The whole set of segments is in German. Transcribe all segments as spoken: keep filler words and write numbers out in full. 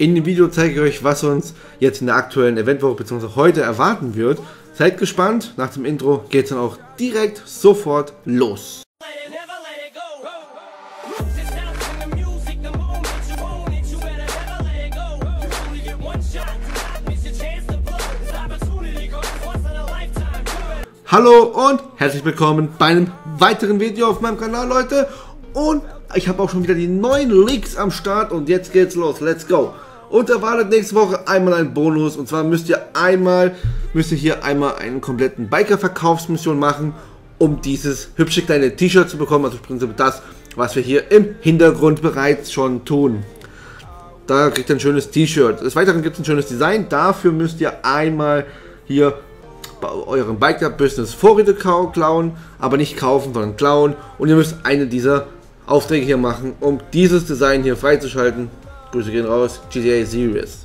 In dem Video zeige ich euch, was uns jetzt in der aktuellen Eventwoche bzw. heute erwarten wird. Seid gespannt, nach dem Intro geht es dann auch direkt sofort los. Hallo und herzlich willkommen bei einem weiteren Video auf meinem Kanal, Leute. Und ich habe auch schon wieder die neuen Leaks am Start und jetzt geht's los, let's go. Und erwartet nächste Woche einmal einen Bonus, und zwar müsst ihr einmal, müsst ihr hier einmal einen kompletten Biker-Verkaufsmission machen, um dieses hübsche kleine T-Shirt zu bekommen, also im Prinzip das, was wir hier im Hintergrund bereits schon tun. Da kriegt ihr ein schönes T-Shirt. Des Weiteren gibt es ein schönes Design, dafür müsst ihr einmal hier bei eurem Biker-Business Vorräte klauen, aber nicht kaufen, sondern klauen, und ihr müsst eine dieser Aufträge hier machen, um dieses Design hier freizuschalten. Grüße gehen raus, G T A Series.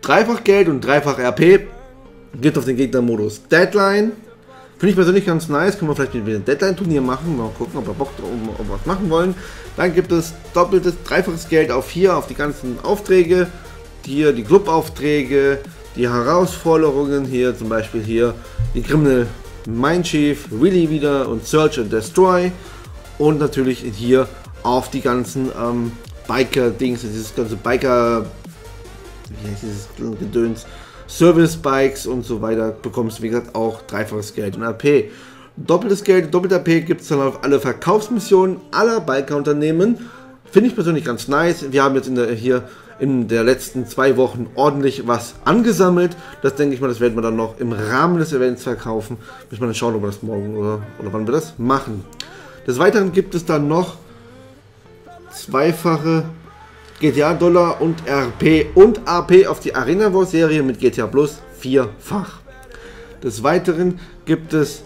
Dreifach Geld und dreifach R P geht auf den Gegnermodus Deadline. Finde ich persönlich ganz nice, können wir vielleicht mit dem Deadline-Turnier machen, mal gucken, ob wir Bock drauf, ob wir was machen wollen. Dann gibt es doppeltes, dreifaches Geld auf hier, auf die ganzen Aufträge, hier die Clubaufträge, die Herausforderungen hier, zum Beispiel hier die Criminal Mind Chief, Willy wieder und Search and Destroy. Und natürlich hier auf die ganzen ähm, Biker-Dings, dieses ganze Biker, wie heißt dieses Gedöns, Service-Bikes und so weiter, bekommst du wie gesagt auch dreifaches Geld und A P. Doppeltes Geld, doppelt A P gibt es dann auf alle Verkaufsmissionen aller Biker-Unternehmen. Finde ich persönlich ganz nice. Wir haben jetzt in der, hier in der letzten zwei Wochen ordentlich was angesammelt. Das denke ich mal, das werden wir dann noch im Rahmen des Events verkaufen. Müssen wir dann schauen, ob wir das morgen oder, oder wann wir das machen. Des Weiteren gibt es dann noch zweifache G T A-Dollar und R P und A P auf die Arena War Serie mit G T A Plus vierfach. Des Weiteren gibt es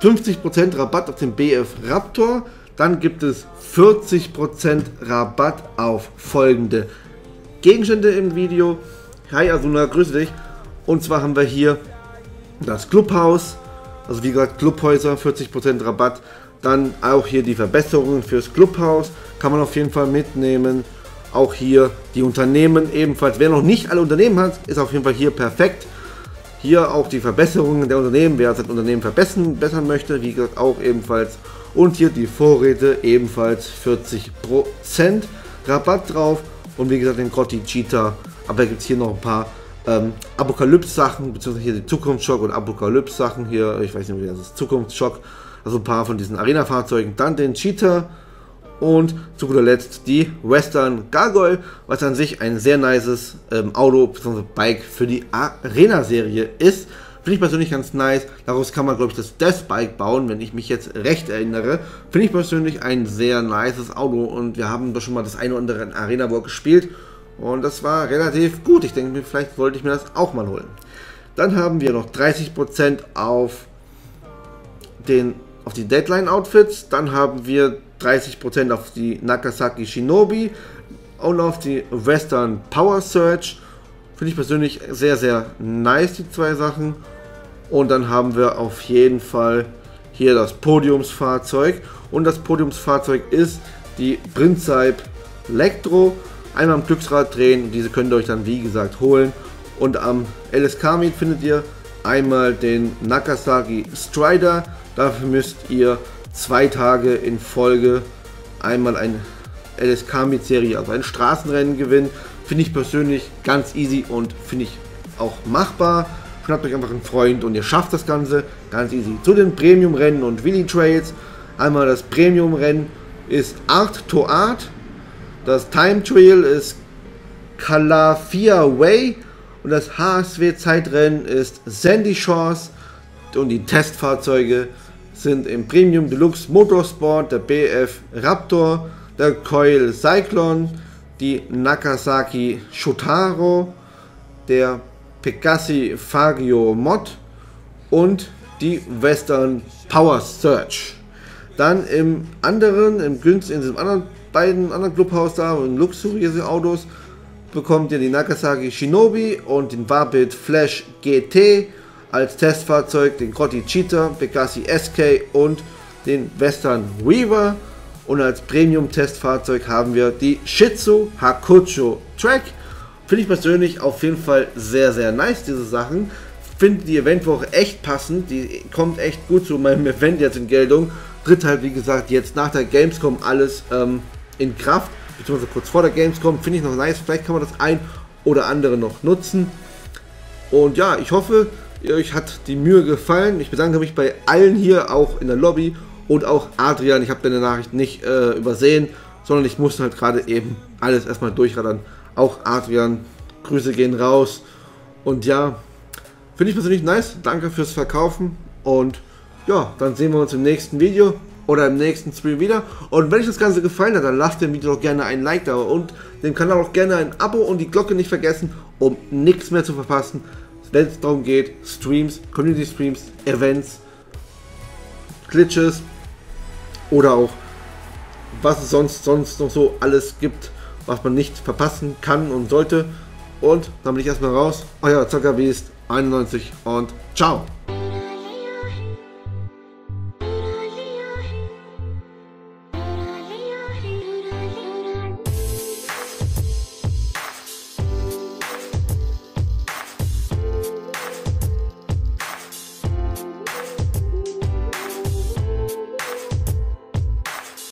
fünfzig Prozent Rabatt auf den B F Raptor. Dann gibt es vierzig Prozent Rabatt auf folgende Gegenstände im Video. Hi Asuna, grüße dich. Und zwar haben wir hier das Clubhaus. Also wie gesagt, Clubhäuser, vierzig Prozent Rabatt. Dann auch hier die Verbesserungen fürs Clubhaus, kann man auf jeden Fall mitnehmen. Auch hier die Unternehmen ebenfalls. Wer noch nicht alle Unternehmen hat, ist auf jeden Fall hier perfekt. Hier auch die Verbesserungen der Unternehmen, wer sein Unternehmen verbessern, verbessern möchte, wie gesagt auch ebenfalls. Und hier die Vorräte ebenfalls vierzig Prozent Rabatt drauf. Und wie gesagt den Grotti Cheetah. Aber da gibt es hier noch ein paar Ähm, Apokalypse-Sachen, beziehungsweise hier die Zukunftsschock und Apokalypse-Sachen hier, ich weiß nicht, wie das ist, Zukunftsschock, also ein paar von diesen Arena-Fahrzeugen, dann den Cheetah und zu guter Letzt die Western Gargoyle, was an sich ein sehr nices ähm, Auto bzw. Bike für die Arena-Serie ist. Finde ich persönlich ganz nice, daraus kann man glaube ich das Death-Bike bauen, wenn ich mich jetzt recht erinnere. Finde ich persönlich ein sehr nices Auto, und wir haben doch schon mal das eine oder andere in Arena War gespielt. Und das war relativ gut. Ich denke mir, vielleicht wollte ich mir das auch mal holen. Dann haben wir noch dreißig Prozent auf, den, auf die Deadline-Outfits. Dann haben wir dreißig Prozent auf die Nagasaki Shinobi und auf die Western Power Search. Finde ich persönlich sehr, sehr nice, die zwei Sachen. Und dann haben wir auf jeden Fall hier das Podiumsfahrzeug. Und das Podiumsfahrzeug ist die Principe Electro. Einmal am Glücksrad drehen, diese könnt ihr euch dann wie gesagt holen. Und am L S K-Meet findet ihr einmal den Nagasaki Strider. Dafür müsst ihr zwei Tage in Folge einmal ein L S K-Meet-Serie, also ein Straßenrennen gewinnen. Finde ich persönlich ganz easy und finde ich auch machbar. Schnappt euch einfach einen Freund und ihr schafft das Ganze ganz easy. Zu den Premium-Rennen und Willy-Trails. Einmal das Premium-Rennen ist Art to Art. Das Time Trail ist Calafia Way und das H S W Zeitrennen ist Sandy Shores, und die Testfahrzeuge sind im Premium Deluxe Motorsport der B F Raptor, der Coil Cyclone, die Nagasaki Shotaro, der Pegassi Fagio Mod und die Western Power Search. Dann im anderen, im günstigen, in diesem anderen beiden anderen Clubhaus da und luxuriöse Autos bekommt ihr die Nagasaki Shinobi und den Warbit Flash G T als Testfahrzeug, den Grotti Cheetah, Pegassi S K und den Western Weaver. Und als Premium-Testfahrzeug haben wir die Shizu Hakucho Track. Finde ich persönlich auf jeden Fall sehr, sehr nice, diese Sachen. Finde die Eventwoche echt passend. Die kommt echt gut zu meinem Event jetzt in Geltung. Tritt halt, wie gesagt, jetzt nach der Gamescom alles ähm, in Kraft. Beziehungsweise kurz vor der Gamescom. Finde ich noch nice. Vielleicht kann man das ein oder andere noch nutzen. Und ja, ich hoffe, euch hat die Mühe gefallen. Ich bedanke mich bei allen hier, auch in der Lobby. Und auch Adrian, ich habe deine Nachricht nicht äh, übersehen, sondern ich musste halt gerade eben alles erstmal durchraddern. Auch Adrian, Grüße gehen raus. Und ja, finde ich persönlich nice. Danke fürs Verkaufen. Und ja, dann sehen wir uns im nächsten Video oder im nächsten Stream wieder. Und wenn euch das Ganze gefallen hat, dann lasst dem Video doch gerne ein Like da und dem Kanal auch gerne ein Abo und die Glocke nicht vergessen, um nichts mehr zu verpassen, wenn es darum geht, Streams, Community-Streams, Events, Glitches, oder auch, was es sonst, sonst noch so alles gibt, was man nicht verpassen kann und sollte. Und dann bin ich erstmal raus. Euer Zockerbeast einundneunzig und ciao.